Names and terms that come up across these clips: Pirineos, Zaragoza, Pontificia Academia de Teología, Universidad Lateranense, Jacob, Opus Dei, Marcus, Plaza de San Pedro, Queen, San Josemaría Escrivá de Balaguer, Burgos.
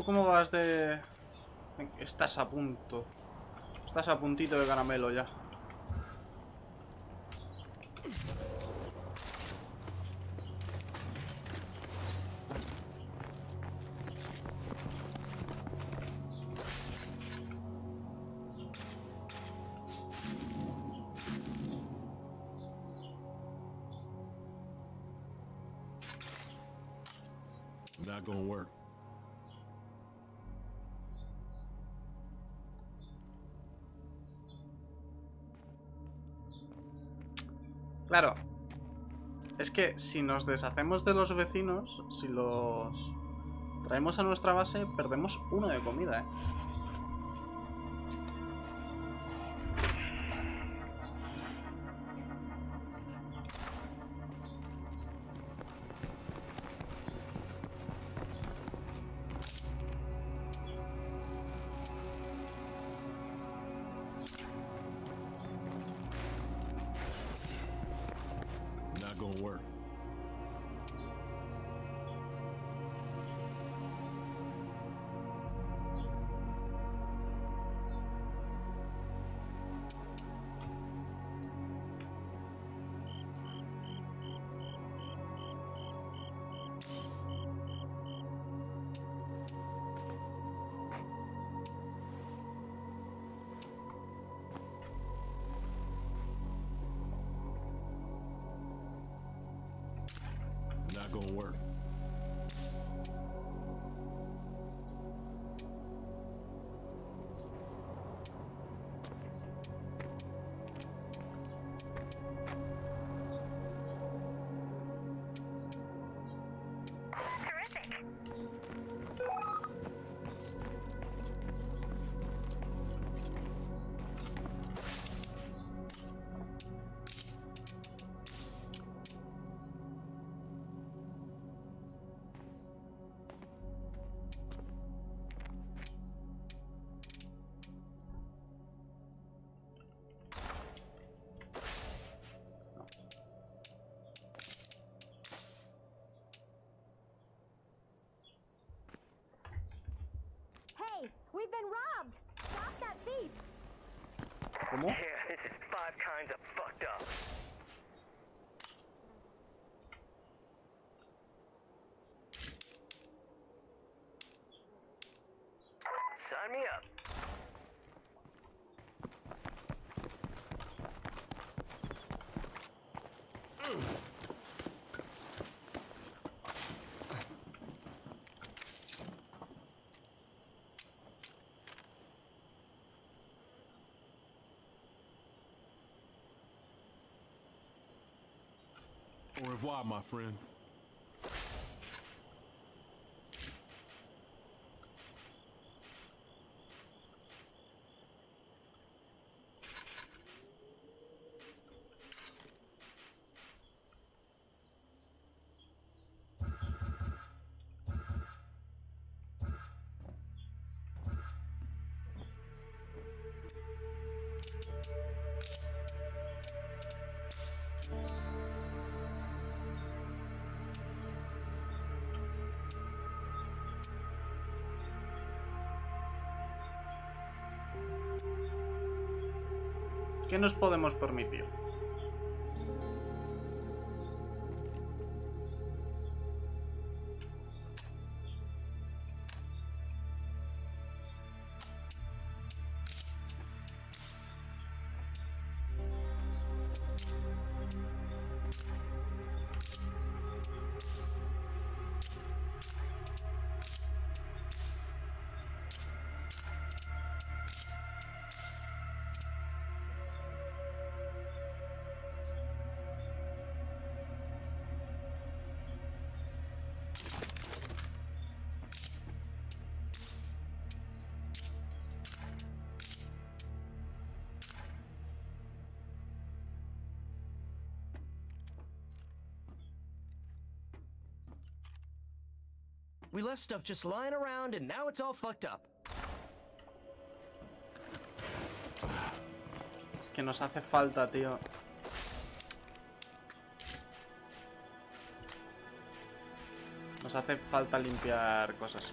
¿Tú cómo vas de...? Estás a punto. Estás a puntito de caramelo ya. Not gonna work. Claro, es que si nos deshacemos de los vecinos, si los traemos a nuestra base, perdemos uno de comida, ¿eh? Gonna work. We've been robbed. Stop that thief. ¿Cómo? Yeah, this is 5 kinds of fucked up. Sign me up. Au revoir, my friend. ¿Qué nos podemos permitir? We left stuff just lying around, and now it's all fucked up. Es que nos hace falta, tío. Nos hace falta limpiar cosas.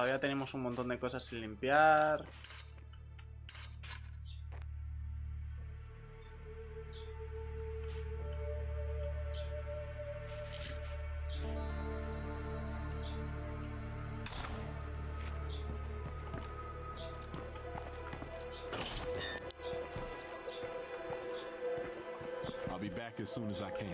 todavía tenemos un montón de cosas sin limpiar. As soon as I can.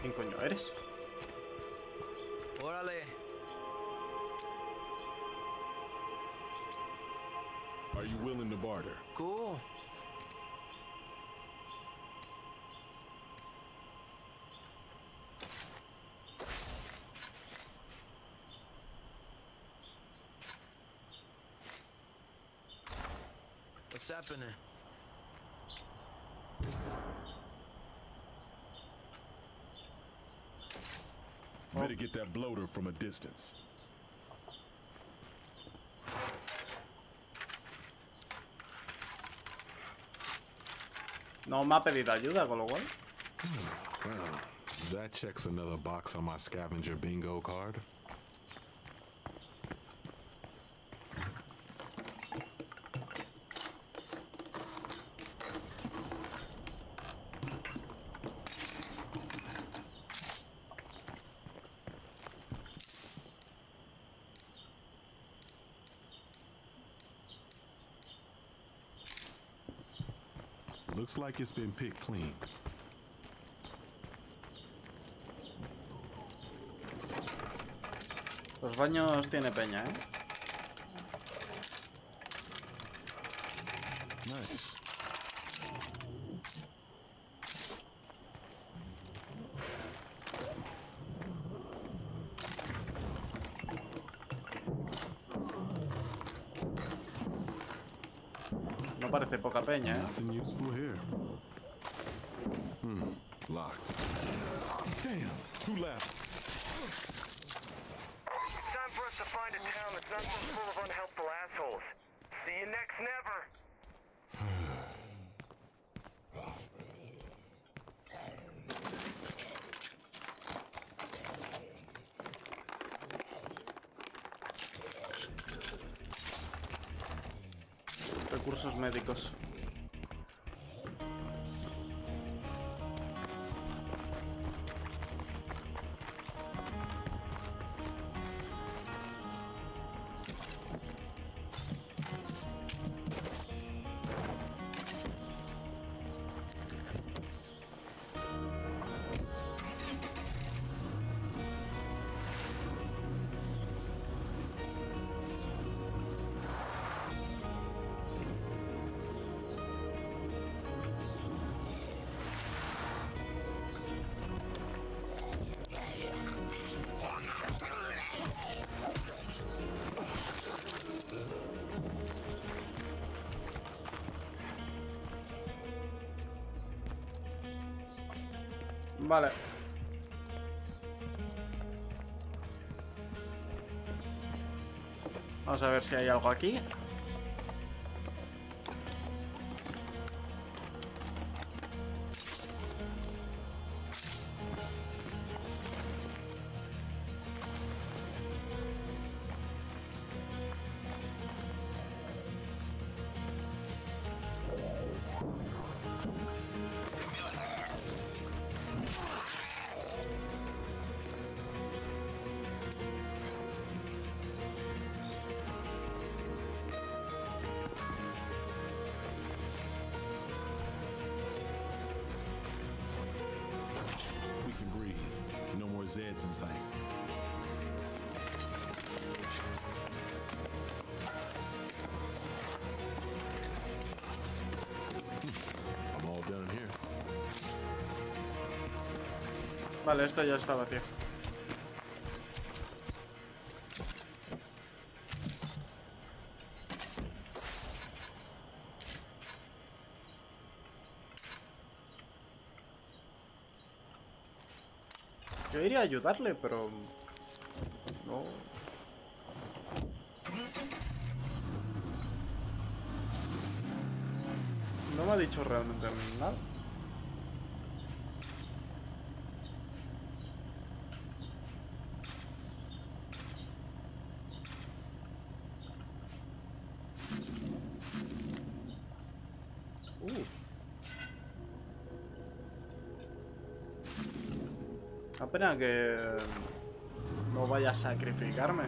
¿Quién coño eres? Órale. Are you willing to barter? Cool. What's happening? Better get that bloater from a distance. No me ha pedido ayuda, con lo cual. Well, that checks another box on my scavenger bingo card. Looks like it's been picked clean. Los baños tiene peña, ¿eh? Nice. Parece poca peña, ¿eh? Recursos médicos. Vale. Vamos a ver si hay algo aquí. Zed's insane. I'm all done here. Vale, esto ya estaba, tío. Yo iría a ayudarle, pero... no... no me ha dicho realmente nada. Espera que no vaya a sacrificarme.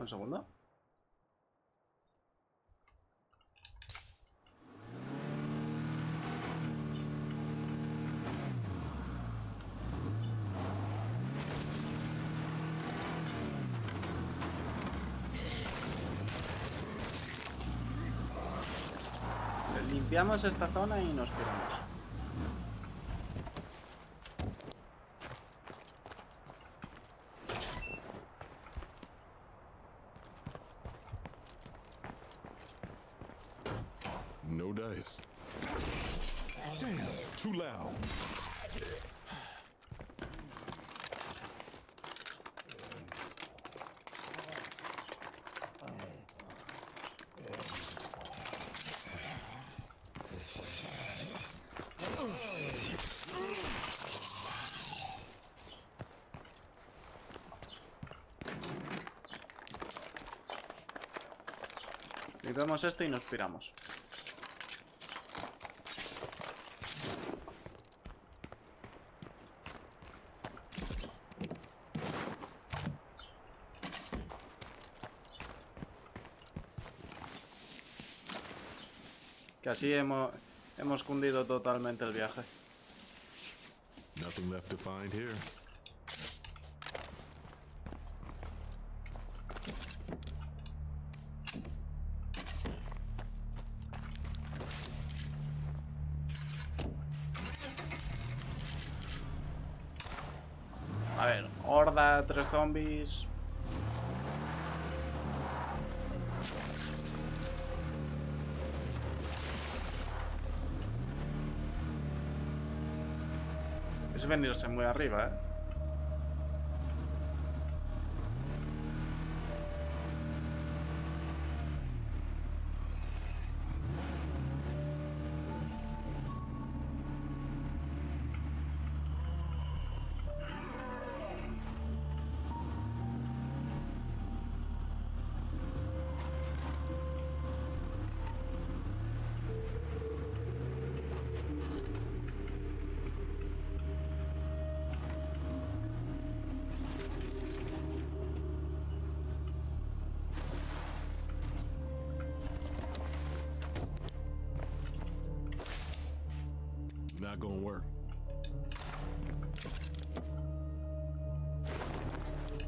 Un segundo. Limpiamos esta zona y nos piramos. No dice. Damn, too loud. Quitamos esto y nos piramos. Que así hemos cundido totalmente el viaje. Nothing left to find here. A ver, horda, 3 zombies. Es venirse muy arriba, eh. Not gonna work.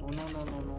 Oh no no no no.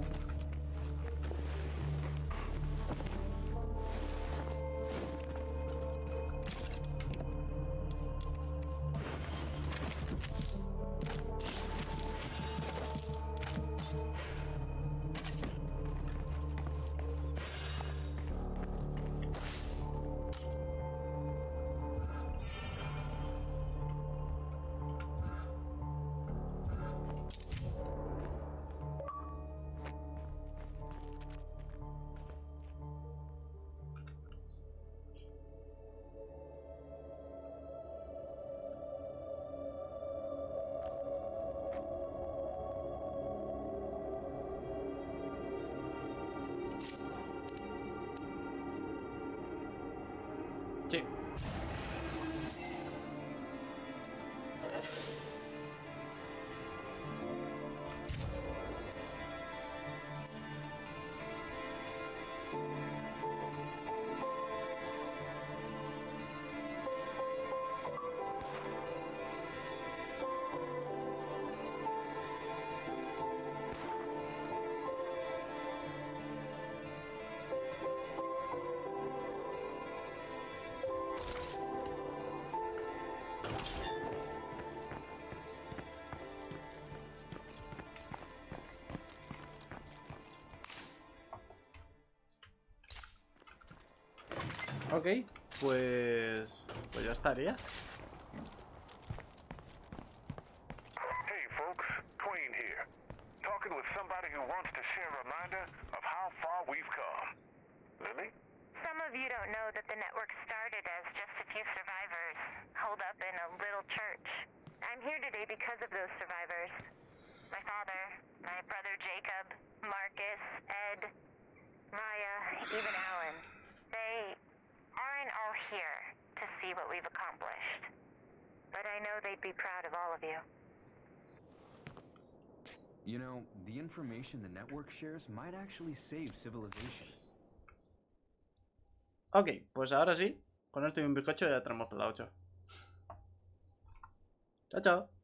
Ok, pues ya estaría. Hey folks, Queen here. Talking with somebody who wants to share a reminder of how far we've come. Lily? Some of you don't know that the network started as just a few survivors holed up in a little church. I'm here today because of those survivors. My father, my brother Jacob, Marcus, Ed, Maya, even Alan. They aren't all here to see what we've accomplished, but I know they'd be proud of all of you. You know, the information the network shares might actually save civilization. Ok, pues ahora sí, con esto y un bizcocho ya tenemos para la 8. Chao, chao.